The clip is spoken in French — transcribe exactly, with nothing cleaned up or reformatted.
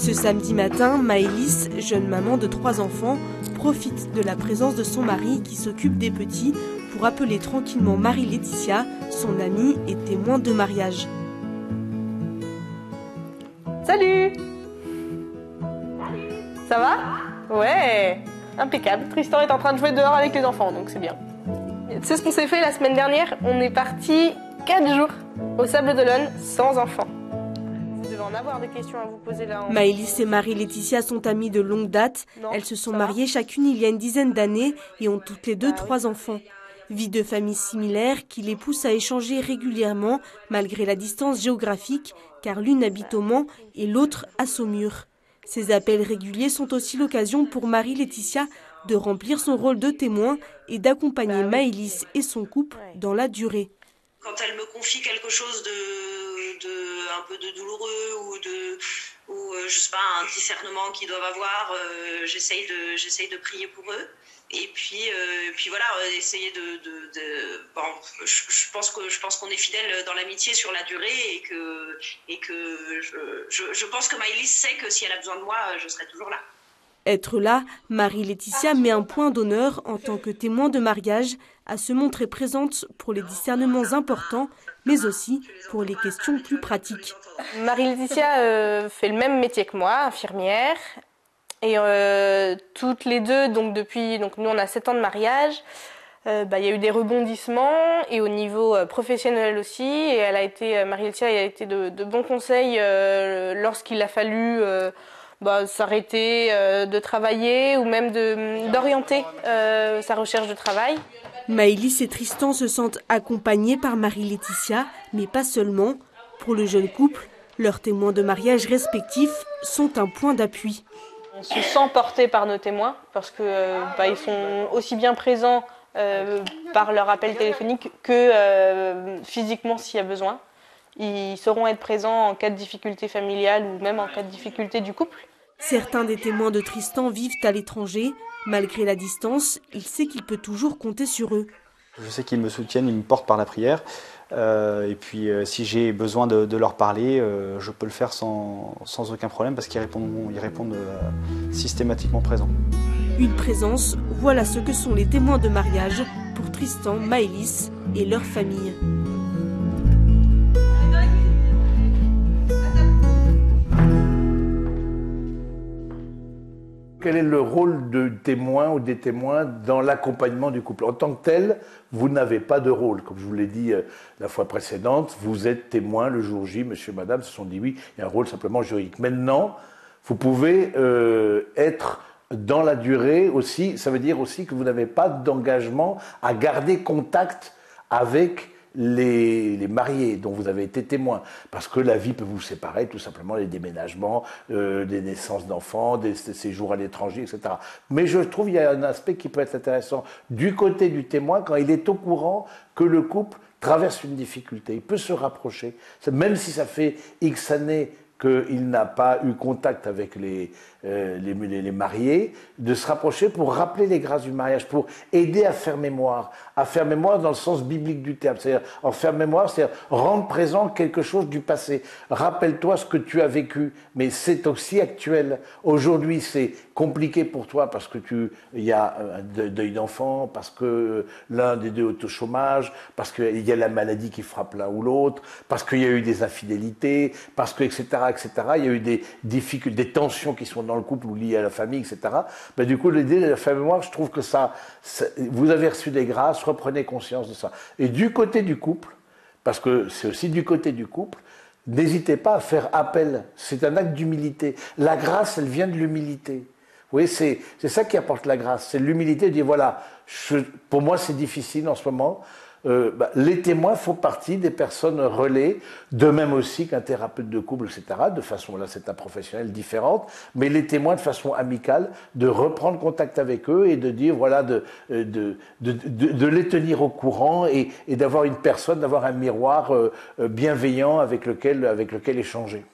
Ce samedi matin, Maëlys, jeune maman de trois enfants, profite de la présence de son mari qui s'occupe des petits pour appeler tranquillement Marie-Laetitia, son amie et témoin de mariage. Salut! Salut! Ça va? Ouais! Impeccable. Tristan est en train de jouer dehors avec les enfants, donc c'est bien. Tu sais ce qu'on s'est fait la semaine dernière? On est parti quatre jours au Sable d'Olonne sans enfants. En avoir des questions à vous poser là. En... Maëlys et Marie-Laetitia sont amies de longue date. Non, elles se sont mariées chacune il y a une dizaine d'années et ont toutes les deux ah, trois oui. enfants. Vie de famille similaire qui les pousse à échanger régulièrement malgré la distance géographique, car l'une habite au Mans et l'autre à Saumur. Ces appels réguliers sont aussi l'occasion pour Marie-Laetitia de remplir son rôle de témoin et d'accompagner bah, oui. Maëlys et son couple ouais. dans la durée. Quand elle me confie quelque chose de, de un peu de douloureux ou de ou je sais pas un discernement qu'ils doivent avoir, euh, j'essaye de j'essaye de prier pour eux et puis euh, et puis voilà essayer de, de, de bon je, je pense que je pense qu'on est fidèle dans l'amitié sur la durée et que et que je je, je pense que Maëlys sait que si elle a besoin de moi je serai toujours là. Être là, Marie-Laetitia met un point d'honneur en tant que témoin de mariage à se montrer présente pour les discernements importants, mais aussi pour les questions plus pratiques. Marie-Laetitia euh, fait le même métier que moi, infirmière, et euh, toutes les deux, donc depuis, donc nous on a sept ans de mariage, euh, bah, y a eu des rebondissements, et au niveau euh, professionnel aussi, et elle a été, Marie-Laetitia a été de, de bons conseils euh, lorsqu'il a fallu... Euh, Bah, s'arrêter euh, de travailler ou même d'orienter euh, sa recherche de travail. Maëlys et Tristan se sentent accompagnés par Marie-Laetitia, mais pas seulement. Pour le jeune couple, leurs témoins de mariage respectifs sont un point d'appui. On se sent porté par nos témoins parce que euh, bah, ils sont aussi bien présents euh, par leur appel téléphonique que euh, physiquement s'il y a besoin. Ils sauront être présents en cas de difficulté familiale ou même en cas de difficulté du couple. Certains des témoins de Tristan vivent à l'étranger. Malgré la distance, il sait qu'il peut toujours compter sur eux. Je sais qu'ils me soutiennent, ils me portent par la prière. Euh, et puis euh, si j'ai besoin de, de leur parler, euh, je peux le faire sans, sans aucun problème parce qu'ils répondent, ils répondent euh, systématiquement présents. Une présence, voilà ce que sont les témoins de mariage pour Tristan, Maëlys et leur famille. Quel est le rôle du témoin ou des témoins dans l'accompagnement du couple? En tant que tel, vous n'avez pas de rôle. Comme je vous l'ai dit la fois précédente, vous êtes témoin le jour J, monsieur, madame, se sont dit oui, il y a un rôle simplement juridique. Maintenant, vous pouvez euh, être dans la durée aussi, ça veut dire aussi que vous n'avez pas d'engagement à garder contact avec Les, les mariés dont vous avez été témoin, parce que la vie peut vous séparer, tout simplement les déménagements, euh, les naissances d'enfants, des, des séjours à l'étranger, et cetera. Mais je trouve qu'il y a un aspect qui peut être intéressant du côté du témoin quand il est au courant que le couple traverse une difficulté, il peut se rapprocher, même si ça fait X années qu'il n'a pas eu contact avec les, euh, les, les mariés, de se rapprocher pour rappeler les grâces du mariage, pour aider à faire mémoire, à faire mémoire dans le sens biblique du terme, c'est-à-dire en faire mémoire, c'est-à-dire rendre présent quelque chose du passé. Rappelle-toi ce que tu as vécu, mais c'est aussi actuel. Aujourd'hui, c'est compliqué pour toi parce que tu, il y a un deuil d'enfant, parce que l'un des deux est au chômage, parce qu'il y a la maladie qui frappe l'un ou l'autre, parce qu'il y a eu des infidélités, parce que, et cetera, et cetera. Il y a eu des difficultés, des tensions qui sont dans le couple ou liées à la famille, et cetera. Ben, du coup, l'idée de la famille, moi, je trouve que ça, ça, vous avez reçu des grâces, reprenez conscience de ça. Et du côté du couple, parce que c'est aussi du côté du couple, n'hésitez pas à faire appel. C'est un acte d'humilité. La grâce, elle vient de l'humilité. Vous voyez, c'est ça qui apporte la grâce. C'est l'humilité de dire, voilà, je, pour moi, c'est difficile en ce moment. Euh, bah, les témoins font partie des personnes relais, de même aussi qu'un thérapeute de couple, et cetera. De façon, là, c'est un professionnel différente, mais les témoins de façon amicale, de reprendre contact avec eux et de dire, voilà, de, de, de, de, de les tenir au courant et, et d'avoir une personne, d'avoir un miroir euh, bienveillant avec lequel, avec lequel échanger.